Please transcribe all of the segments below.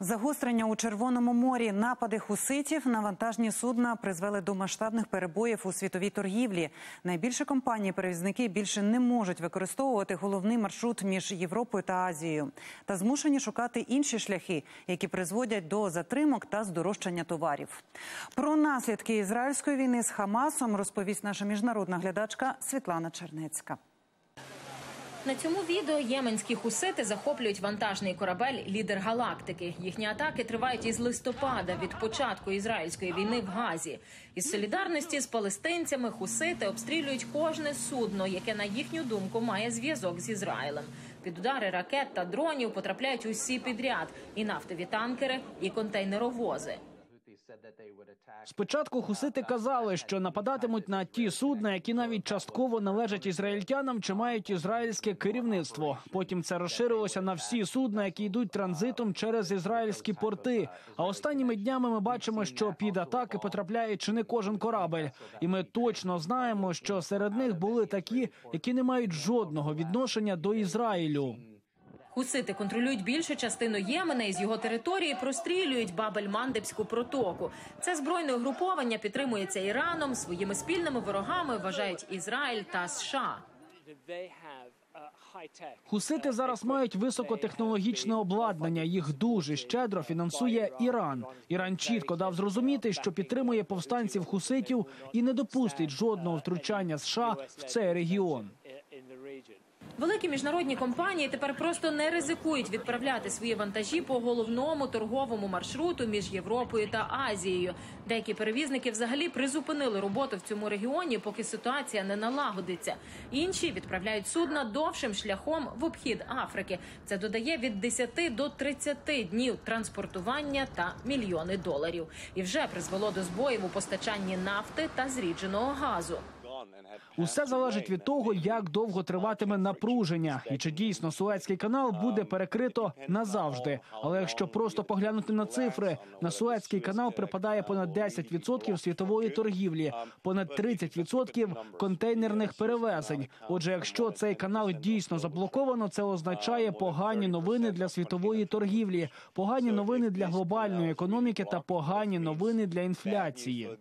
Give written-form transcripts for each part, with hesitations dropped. Загострення у Червоному морі, напади хуситів на вантажні судна призвели до масштабних перебоїв у світовій торгівлі. Найбільші компанії-перевізники більше не можуть використовувати головний маршрут між Європою та Азією. Та змушені шукати інші шляхи, які призводять до затримок та здорожчання товарів. Про наслідки ізраїльської війни з ХАМАСом розповість наша міжнародна глядачка Світлана Чернецька. На цьому відео єменські хусити захоплюють вантажний корабель «Лідер Галактики». Їхні атаки тривають із листопада, від початку ізраїльської війни в Газі. Із солідарності з палестинцями хусити обстрілюють кожне судно, яке, на їхню думку, має зв'язок з Ізраїлем. Під удари ракет та дронів потрапляють усі підряд – і нафтові танкери, і контейнеровози. Спочатку хусити казали, що нападатимуть на ті судна, які навіть частково належать ізраїльтянам чи мають ізраїльське керівництво. Потім це розширилося на всі судна, які йдуть транзитом через ізраїльські порти. А останніми днями ми бачимо, що під атаки потрапляє чи не кожен корабель. І ми точно знаємо, що серед них були такі, які не мають жодного відношення до Ізраїлю. Хусити контролюють більшу частину Ємена і з його території прострілюють Бабель-Мандебську протоку. Це збройне угруповання підтримується Іраном, своїми спільними ворогами вважають Ізраїль та США. Хусити зараз мають високотехнологічне обладнання, їх дуже щедро фінансує Іран. Іран чітко дав зрозуміти, що підтримує повстанців хуситів і не допустить жодного втручання США в цей регіон. Великі міжнародні компанії тепер просто не ризикують відправляти свої вантажі по головному торговому маршруту між Європою та Азією. Деякі перевізники взагалі призупинили роботу в цьому регіоні, поки ситуація не налагодиться. Інші відправляють судна довшим шляхом в обхід Африки. Це додає від 10 до 30 днів транспортування та мільйони доларів. І вже призвело до збоїв у постачанні нафти та зрідженого газу. Усе залежить від того, як довго триватиме напруження, і чи дійсно Суецький канал буде перекрито назавжди. Але якщо просто поглянути на цифри, на Суецький канал припадає понад 10% світової торгівлі, понад 30% контейнерних перевезень. Отже, якщо цей канал дійсно заблоковано, це означає погані новини для світової торгівлі, погані новини для глобальної економіки та погані новини для інфляції.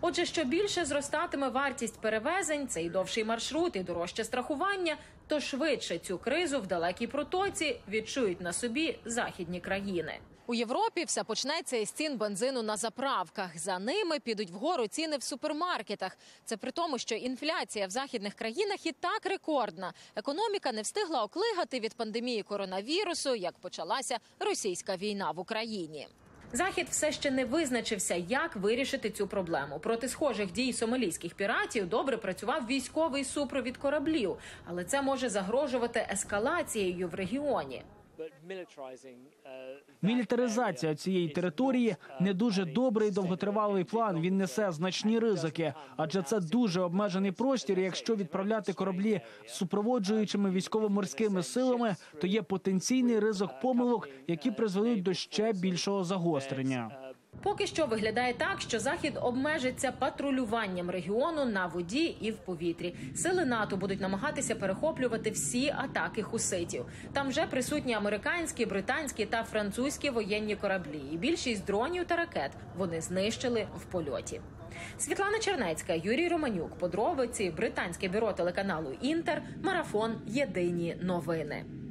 Отже, що більше зростатиме вартість перевезень, це і довший маршрут, і дорожче страхування, то швидше цю кризу в далекій протоці відчують на собі західні країни. У Європі все почнеться із цін бензину на заправках. За ними підуть вгору ціни в супермаркетах. Це при тому, що інфляція в західних країнах і так рекордна. Економіка не встигла оклигати від пандемії коронавірусу, як почалася російська війна в Україні. Захід все ще не визначився, як вирішити цю проблему. Проти схожих дій сомалійських піратів добре працював військовий супровід кораблів. Але це може загрожувати ескалацією в регіоні. Мілітаризація цієї території не дуже добрий довготривалий план, він несе значні ризики. Адже це дуже обмежений простір, і якщо відправляти кораблі з супроводжуючими військово-морськими силами, то є потенційний ризик помилок, які призведуть до ще більшого загострення. Поки що виглядає так, що Захід обмежиться патрулюванням регіону на воді і в повітрі. Сили НАТО будуть намагатися перехоплювати всі атаки хуситів. Там вже присутні американські, британські та французькі воєнні кораблі. І більшість дронів та ракет вони знищили в польоті. Світлана Чернецька, Юрій Романюк, Подробиці, британське бюро телеканалу «Інтер», марафон «Єдині новини».